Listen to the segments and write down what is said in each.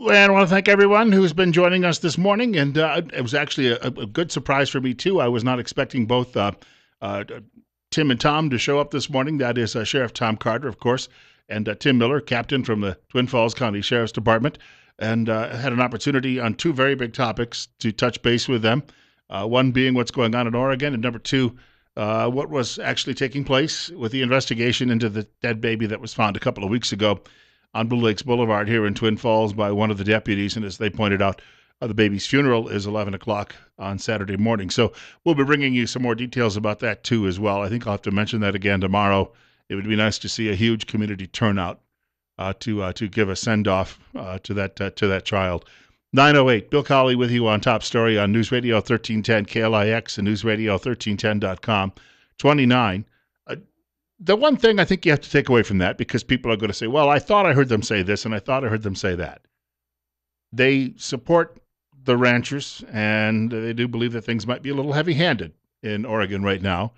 And I want to thank everyone who's been joining us this morning. And it was actually a good surprise for me, too. I was not expecting both Tim and Tom to show up this morning. That is Sheriff Tom Carter, of course, and Tim Miller, captain from the Twin Falls County Sheriff's Department. And had an opportunity on two very big topics to touch base with them, one being what's going on in Oregon, and number two, what was actually taking place with the investigation into the dead baby that was found a couple of weeks ago on Blue Lakes Boulevard here in Twin Falls by one of the deputies. And as they pointed out, the baby's funeral is 11 o'clock on Saturday morning. So we'll be bringing you some more details about that, too, as well. I think I'll have to mention that again tomorrow. It would be nice to see a huge community turnout to give a send-off to that child. 9:08, Bill Colley with you on Top Story on News Radio 1310 KLIX and NewsRadio1310.com. 29. The one thing I think you have to take away from that, because people are going to say, well, I thought I heard them say this and I thought I heard them say that. They support the ranchers, and they do believe that things might be a little heavy-handed in Oregon right now.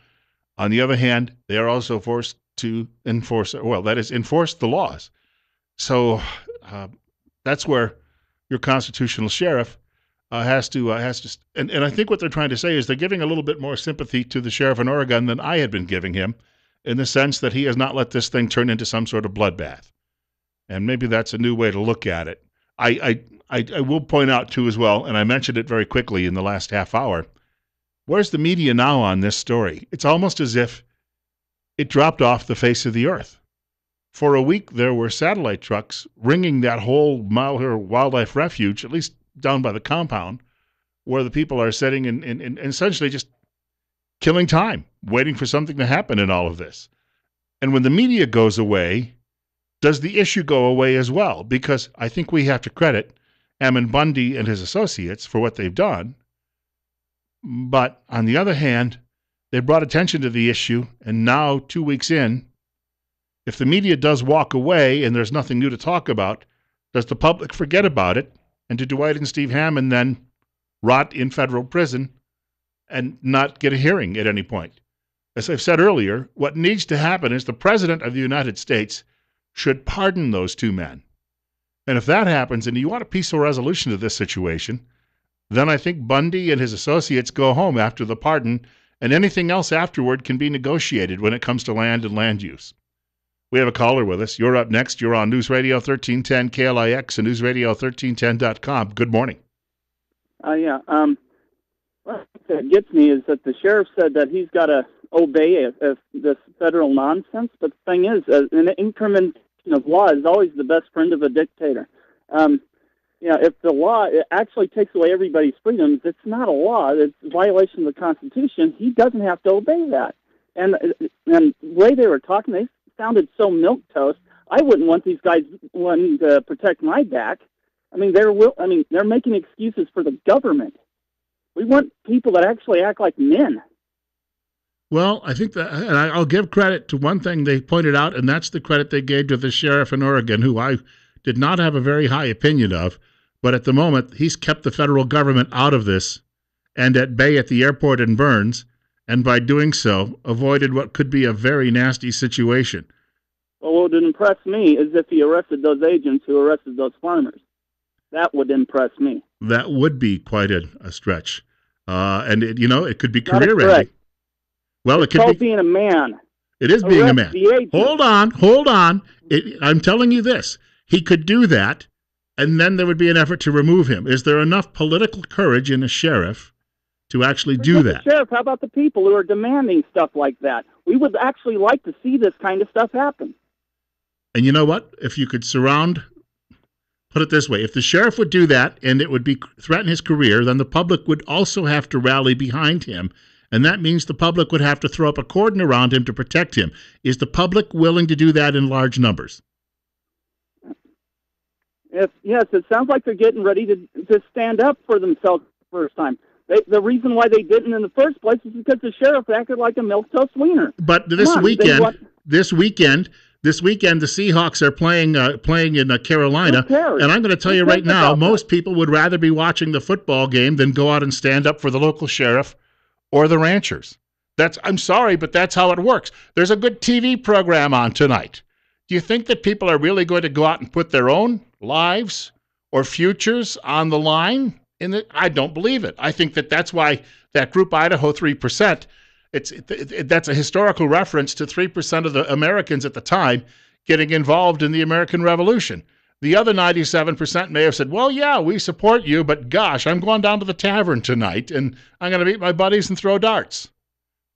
On the other hand, they are also forced to enforce the laws. So that's where your constitutional sheriff has to, and I think what they're trying to say is they're giving a little bit more sympathy to the sheriff in Oregon than I had been giving him, in the sense that he has not let this thing turn into some sort of bloodbath. And maybe that's a new way to look at it. I will point out, too, as well, and I mentioned it very quickly in the last half hour, where's the media now on this story? It's almost as if it dropped off the face of the earth. For a week, there were satellite trucks ringing that whole Malheur Wildlife Refuge, at least down by the compound, where the people are sitting and essentially just killing time, waiting for something to happen in all of this. And when the media goes away, does the issue go away as well? Because I think we have to credit Ammon Bundy and his associates for what they've done. But on the other hand, they brought attention to the issue, and now 2 weeks in, if the media does walk away and there's nothing new to talk about, does the public forget about it? And do Dwight and Steve Hammond then rot in federal prison and not get a hearing at any point? As I've said earlier, what needs to happen is the President of the United States should pardon those two men. And if that happens and you want a peaceful resolution to this situation, then I think Bundy and his associates go home after the pardon, and anything else afterward can be negotiated when it comes to land and land use. We have a caller with us. You're up next. You're on News Radio 1310 KLIX and NewsRadio1310.com. Good morning. What gets me is that the sheriff said that he's got to obey this federal nonsense. But the thing is, an incrementation of law is always the best friend of a dictator. If the law actually takes away everybody's freedoms, it's not a law. It's a violation of the Constitution. He doesn't have to obey that. And the way they were talking, they sounded so milquetoast. I wouldn't want these guys wanting to protect my back. They're making excuses for the government. We want people that actually act like men. Well, I think that, and I'll give credit to one thing they pointed out, and that's the credit they gave to the sheriff in Oregon, who I did not have a very high opinion of, but at the moment, he's kept the federal government out of this and at bay at the airport in Burns, and by doing so, avoided what could be a very nasty situation. Well, what would impress me is if he arrested those agents who arrested those farmers. That would impress me. That would be quite a stretch. It could be career-ending. Well, it could be being a man. It is being a man. Hold on. I'm telling you this. He could do that, and then there would be an effort to remove him. Is there enough political courage in a sheriff to actually do that? Sheriff, how about the people who are demanding stuff like that? We would actually like to see this kind of stuff happen. And you know what? If you could put it this way, if the sheriff would do that and it would threaten his career, then the public would also have to rally behind him, and that means the public would have to throw up a cordon around him to protect him. Is the public willing to do that in large numbers? Yes, it sounds like they're getting ready to stand up for themselves for the first time. The reason why they didn't in the first place is because the sheriff acted like a milquetoast wiener. But this weekend, the Seahawks are playing in Carolina, and I'm going to tell you right now, most people would rather be watching the football game than go out and stand up for the local sheriff or the ranchers. I'm sorry, but that's how it works. There's a good TV program on tonight. Do you think that people are really going to go out and put their own lives or futures on the line? I don't believe it. I think that's why that group Idaho 3%, that's a historical reference to 3% of the Americans at the time getting involved in the American Revolution. The other 97% may have said, well, yeah, we support you, but gosh, I'm going down to the tavern tonight, and I'm going to meet my buddies and throw darts.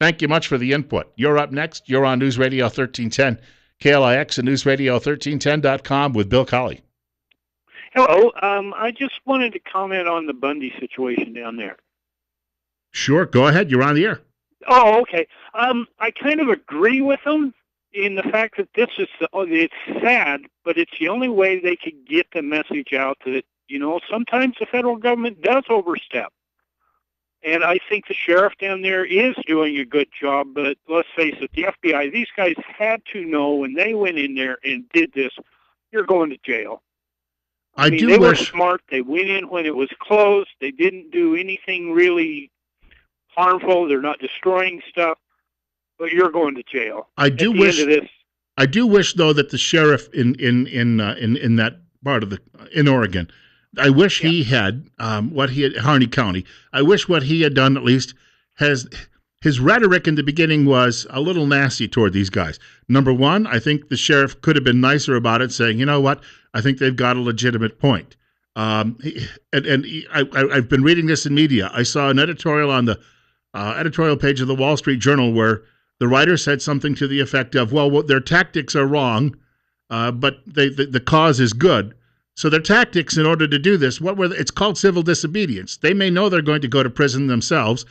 Thank you much for the input. You're up next. You're on News Radio 1310 KLIX and NewsRadio1310.com with Bill Colley. Hello. I just wanted to comment on the Bundy situation down there. Sure. Go ahead. You're on the air. Oh, okay. I kind of agree with them in the fact that this is, it's sad, but it's the only way they could get the message out that, you know, sometimes the federal government does overstep. And I think the sheriff down there is doing a good job, but let's face it, the FBI, these guys had to know when they went in there and did this, you're going to jail. They were smart. They went in when it was closed. They didn't do anything really harmful. They're not destroying stuff, but you're going to jail. I do wish, though, that the sheriff in that part of in Oregon, I wish he had Harney County. I wish what he had done at least his rhetoric in the beginning was a little nasty toward these guys. Number one, I think the sheriff could have been nicer about it, saying, you know what, I think they've got a legitimate point. I've been reading this in media. I saw an editorial on the editorial page of the Wall Street Journal where the writer said something to the effect of, well, their tactics are wrong, but the cause is good. So their tactics in order to do this, it's called civil disobedience. They may know they're going to go to prison themselves.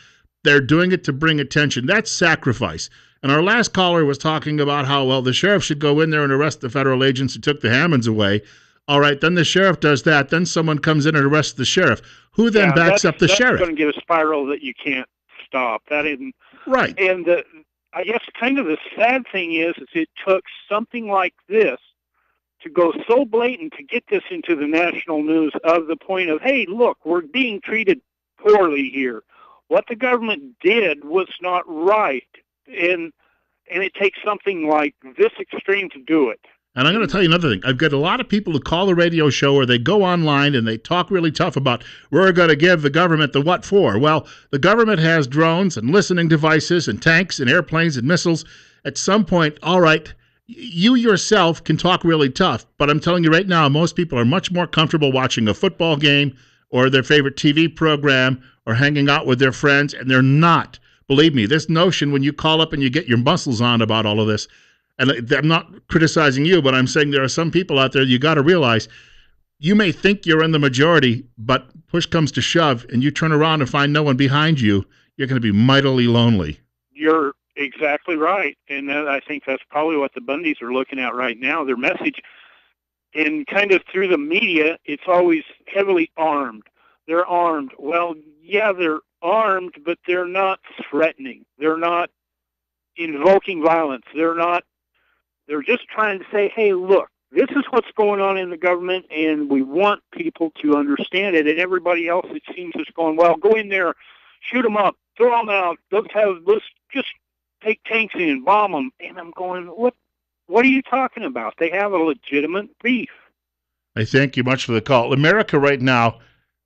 They're doing it to bring attention. That's sacrifice. And our last caller was talking about how, well, the sheriff should go in there and arrest the federal agents who took the Hammonds away. All right, then the sheriff does that. Then someone comes in and arrests the sheriff, who then backs up the sheriff. That's going to get a spiral that you can't stop. That isn't right. And I guess kind of the sad thing is it took something like this to go so blatant to get this into the national news of the point of, hey, look, we're being treated poorly here. What the government did was not right, and it takes something like this extreme to do it. And I'm going to tell you another thing. I've got a lot of people who call the radio show or they go online and they talk really tough about we're going to give the government the what for. Well, the government has drones and listening devices and tanks and airplanes and missiles. At some point, all right, you yourself can talk really tough, but I'm telling you right now, most people are much more comfortable watching a football game or their favorite TV program or hanging out with their friends, and they're not. Believe me, this notion when you call up and you get your muscles on about all of this, and I'm not criticizing you, but I'm saying there are some people out there you got to realize you may think you're in the majority, but push comes to shove and you turn around and find no one behind you, you're going to be mightily lonely. You're exactly right. And I think that's probably what the Bundys are looking at right now. Their message, and kind of through the media, it's always heavily armed. They're armed. Well, yeah, they're armed, but they're not threatening. They're not invoking violence. They're just trying to say, hey, look, this is what's going on in the government, and we want people to understand it. And everybody else, it seems, is going, well, go in there, shoot them up, throw them out, let's just take tanks in, bomb them. And I'm going, what are you talking about? They have a legitimate beef. I thank you much for the call. America right now,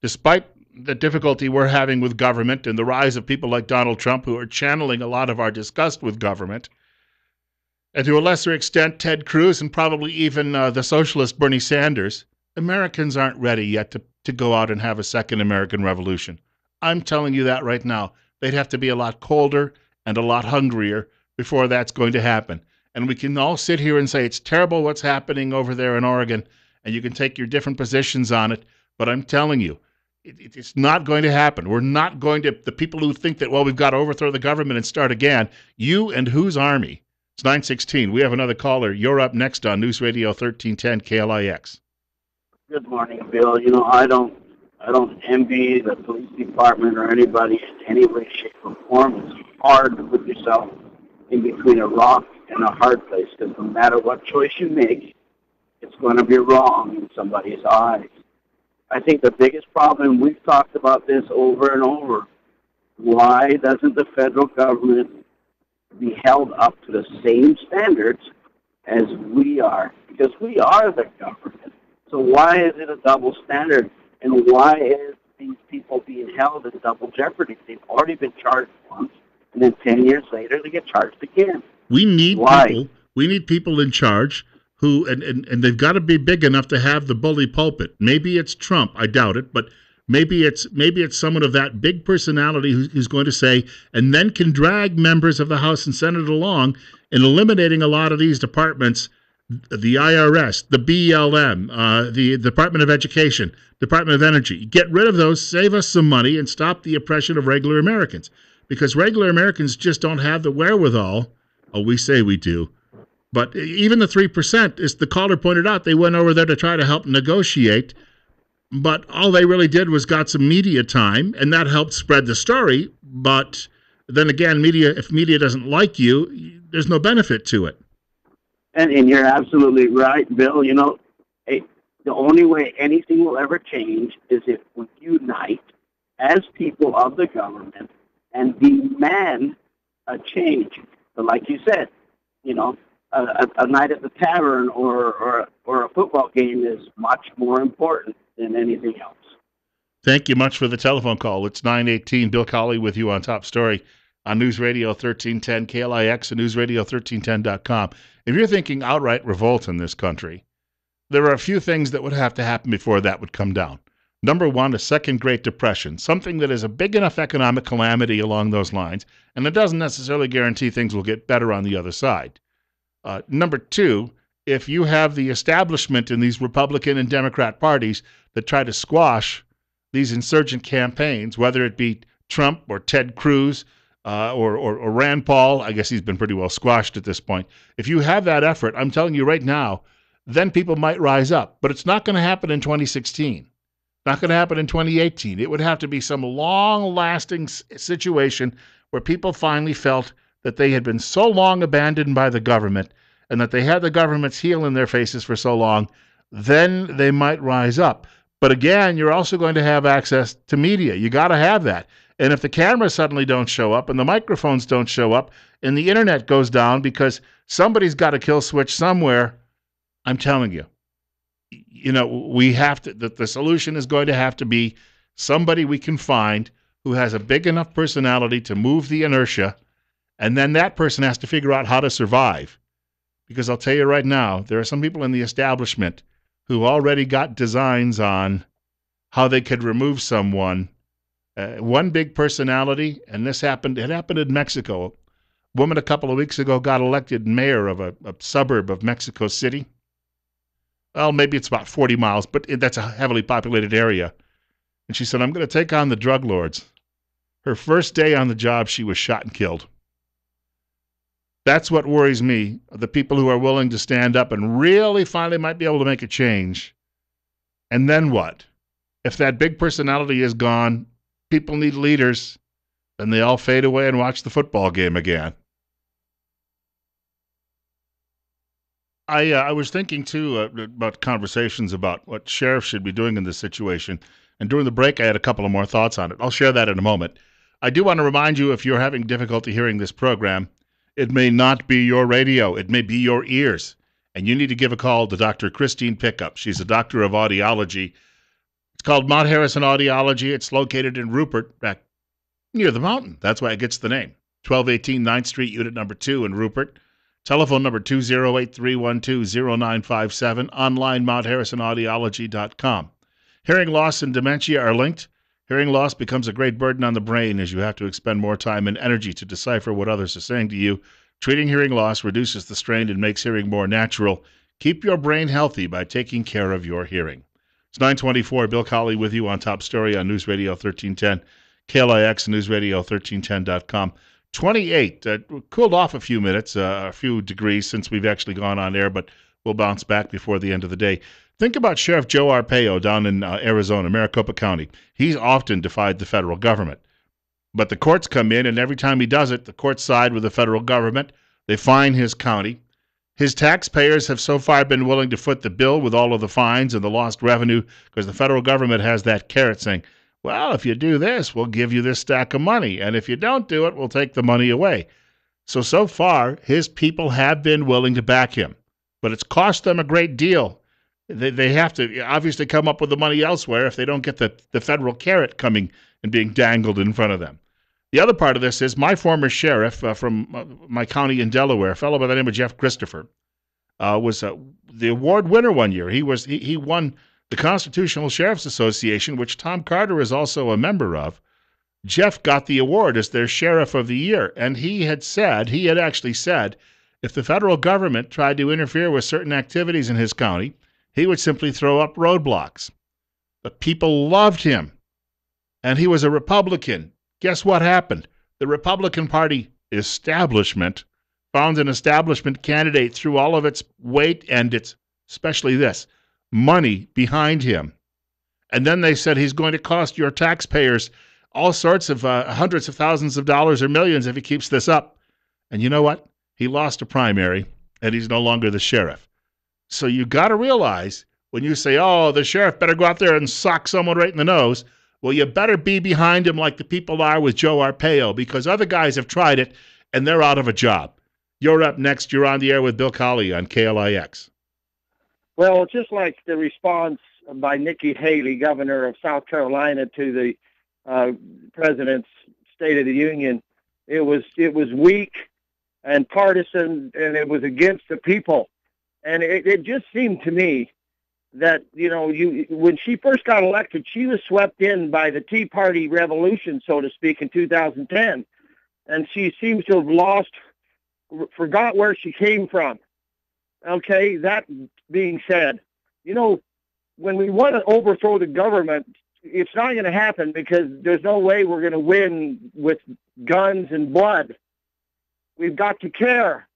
despite the difficulty we're having with government and the rise of people like Donald Trump who are channeling a lot of our disgust with government, and to a lesser extent, Ted Cruz and probably even the socialist Bernie Sanders, Americans aren't ready yet to go out and have a second American Revolution. I'm telling you that right now. They'd have to be a lot colder and a lot hungrier before that's going to happen. And we can all sit here and say it's terrible what's happening over there in Oregon, and you can take your different positions on it, but I'm telling you, it's not going to happen. We're not going to, the people who think that, well, we've got to overthrow the government and start again, you and whose army? It's 9:16. We have another caller. You're up next on News Radio 1310 KLIX. Good morning, Bill. You know, I don't envy the police department or anybody in any way, shape, or form. It's hard to put yourself in between a rock and a hard place because no matter what choice you make, it's going to be wrong in somebody's eyes. I think the biggest problem, we've talked about this over and over, why doesn't the federal government be held up to the same standards as we are, because we are the government. So why is it a double standard? And why is these people being held in double jeopardy? They've already been charged once, and then 10 years later they get charged again. We need people. We need people in charge who, and they've got to be big enough to have the bully pulpit. Maybe it's Trump. I doubt it, but maybe it's someone of that big personality who's going to say, and then can drag members of the House and Senate along in eliminating a lot of these departments. The IRS, the BLM, the Department of Education, Department of Energy. Get rid of those, save us some money, and stop the oppression of regular Americans. Because regular Americans just don't have the wherewithal. Oh, we say we do. But even the 3%, as the caller pointed out, they went over there to try to help negotiate. But all they really did was got some media time, and that helped spread the story. But then again, if media doesn't like you, there's no benefit to it. And you're absolutely right, Bill. You know, the only way anything will ever change is if we unite as people of the government and demand a change. But like you said, you know, a night at the tavern or a football game is much more important than anything else. Thank you much for the telephone call. It's 9:18. Bill Colley with you on Top Story on News Radio 1310 KLIX and NewsRadio1310.com. If you're thinking outright revolt in this country, there are a few things that would have to happen before that would come down. Number one, a second Great Depression, something that is a big enough economic calamity along those lines, and it doesn't necessarily guarantee things will get better on the other side. Number two, if you have the establishment in these Republican and Democrat parties that try to squash these insurgent campaigns, whether it be Trump or Ted Cruz, or Rand Paul, I guess he's been pretty well squashed at this point. If you have that effort, I'm telling you right now, then people might rise up. But it's not going to happen in 2016. Not going to happen in 2018. It would have to be some long-lasting situation where people finally felt that they had been so long abandoned by the government and that they had the government's heel in their faces for so long, then they might rise up. But again, you're also going to have access to media. You got to have that. And if the cameras suddenly don't show up and the microphones don't show up and the internet goes down because somebody's got a kill switch somewhere, I'm telling you, you know, we have to, the solution is going to have to be somebody we can find who has a big enough personality to move the inertia. And then that person has to figure out how to survive. Because I'll tell you right now, there are some people in the establishment who already got designs on how they could remove someone. One big personality, and this happened, it happened in Mexico. A woman a couple of weeks ago got elected mayor of a suburb of Mexico City. Well, maybe it's about 40 miles, but that's a heavily populated area. And she said, I'm going to take on the drug lords. Her first day on the job, she was shot and killed. That's what worries me, the people who are willing to stand up and really finally might be able to make a change. And then what? If that big personality is gone, people need leaders, and they all fade away and watch the football game again. I was thinking, too, about conversations about what sheriffs should be doing in this situation, and during the break I had a couple of more thoughts on it. I'll share that in a moment. I do want to remind you, if you're having difficulty hearing this program, it may not be your radio, it may be your ears, and you need to give a call to Dr. Christine Pickup. She's a doctor of audiology. It's called Mount Harrison Audiology. It's located in Rupert, back near the mountain. That's why it gets the name. 1218 9th Street, Unit Number 2 in Rupert. Telephone number 208-312-0957. Online, MountHarrisonAudiology.com. Hearing loss and dementia are linked. Hearing loss becomes a great burden on the brain as you have to expend more time and energy to decipher what others are saying to you. Treating hearing loss reduces the strain and makes hearing more natural. Keep your brain healthy by taking care of your hearing. It's 9:24. Bill Colley with you on Top Story on News Radio 1310, KLIX, and NewsRadio1310.com. 28. Cooled off a few minutes, a few degrees since we've actually gone on air, but we'll bounce back before the end of the day. Think about Sheriff Joe Arpaio down in Arizona, Maricopa County. He's often defied the federal government, but the courts come in, and every time he does it, the courts side with the federal government. They fine his county. His taxpayers have so far been willing to foot the bill with all of the fines and the lost revenue because the federal government has that carrot saying, well, if you do this, we'll give you this stack of money, and if you don't do it, we'll take the money away. So far, his people have been willing to back him, but it's cost them a great deal. They have to obviously come up with the money elsewhere if they don't get the federal carrot coming and being dangled in front of them. The other part of this is my former sheriff from my county in Delaware, a fellow by the name of Jeff Christopher, was the award winner one year. He won the Constitutional Sheriff's Association, which Tom Carter is also a member of. Jeff got the award as their Sheriff of the Year, and he had actually said, if the federal government tried to interfere with certain activities in his county, he would simply throw up roadblocks. But people loved him, and he was a Republican. Guess what happened? The Republican Party establishment found an establishment candidate through all of its weight and its, especially this, money behind him. And then they said he's going to cost your taxpayers all sorts of hundreds of thousands of dollars or millions if he keeps this up. And you know what? He lost a primary, and he's no longer the sheriff. So you got to realize when you say, oh, the sheriff better go out there and sock someone right in the nose, well, you better be behind him like the people are with Joe Arpaio, because other guys have tried it, and they're out of a job. You're up next. You're on the air with Bill Colley on KLIX. Well, just like the response by Nikki Haley, governor of South Carolina, to the president's State of the Union, it was weak and partisan, and it was against the people. And it just seemed to me that, you know, when she first got elected, she was swept in by the Tea Party revolution, so to speak, in 2010. And she seems to have forgot where she came from. Okay, that being said, you know, when we want to overthrow the government, it's not going to happen because there's no way we're going to win with guns and blood. We've got to care.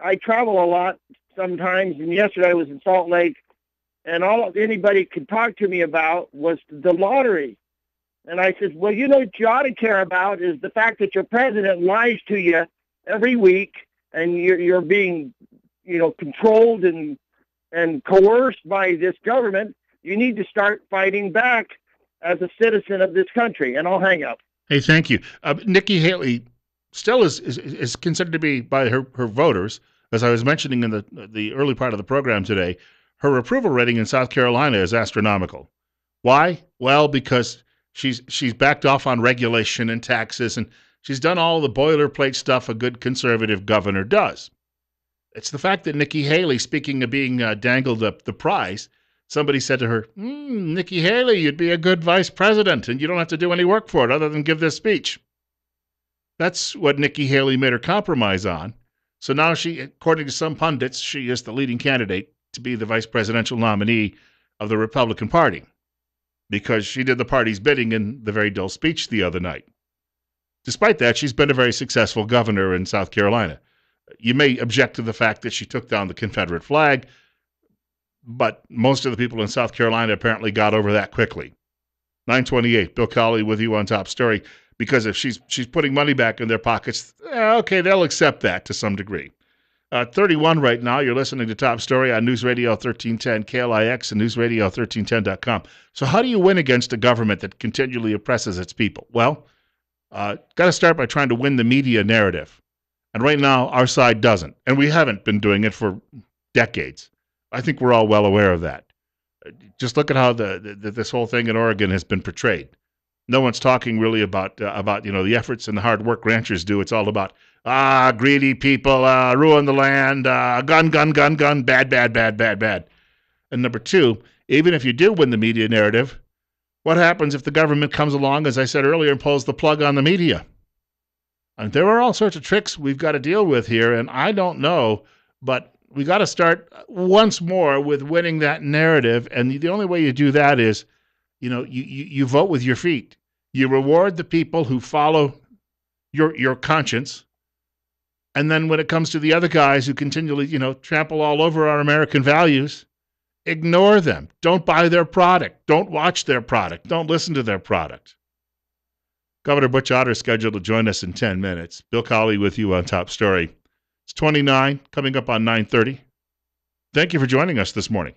I travel a lot sometimes, and yesterday I was in Salt Lake, and all anybody could talk to me about was the lottery. And I said, well, you know what you ought to care about is the fact that your president lies to you every week, and you're being, you know, controlled and coerced by this government. You need to start fighting back as a citizen of this country. And I'll hang up. Hey, thank you. Nikki Haley still is considered to be, by her voters, as I was mentioning in the early part of the program today, her approval rating in South Carolina is astronomical. Why? Well, because she's backed off on regulation and taxes, and she's done all the boilerplate stuff a good conservative governor does. It's the fact that Nikki Haley, speaking of being dangled up the prize, somebody said to her, Nikki Haley, you'd be a good vice president, and you don't have to do any work for it other than give this speech. That's what Nikki Haley made her compromise on. So now she, according to some pundits, she is the leading candidate to be the vice presidential nominee of the Republican Party because she did the party's bidding in the very dull speech the other night. Despite that, she's been a very successful governor in South Carolina. You may object to the fact that she took down the Confederate flag, but most of the people in South Carolina apparently got over that quickly. 928, Bill Colley with you on Top Story. Because if she's putting money back in their pockets, okay, they'll accept that to some degree. 31 right now, you're listening to Top Story on News Radio 1310 KLIX and NewsRadio1310.com. So how do you win against a government that continually oppresses its people? Well, got to start by trying to win the media narrative. And right now, our side doesn't. And we haven't been doing it for decades. I think we're all well aware of that. Just look at how this whole thing in Oregon has been portrayed. No one's talking really about the efforts and the hard work ranchers do. It's all about greedy people, ruin the land, gun, bad. And number two, even if you do win the media narrative, what happens if the government comes along, as I said earlier, and pulls the plug on the media? And there are all sorts of tricks we've got to deal with here, and I don't know, but we got to start once more with winning that narrative, and the only way you do that is, you know, you vote with your feet. You reward the people who follow your conscience. And then when it comes to the other guys who continually, trample all over our American values, ignore them. Don't buy their product. Don't watch their product. Don't listen to their product. Governor Butch Otter is scheduled to join us in 10 minutes. Bill Colley with you on Top Story. It's 29, coming up on 9:30. Thank you for joining us this morning.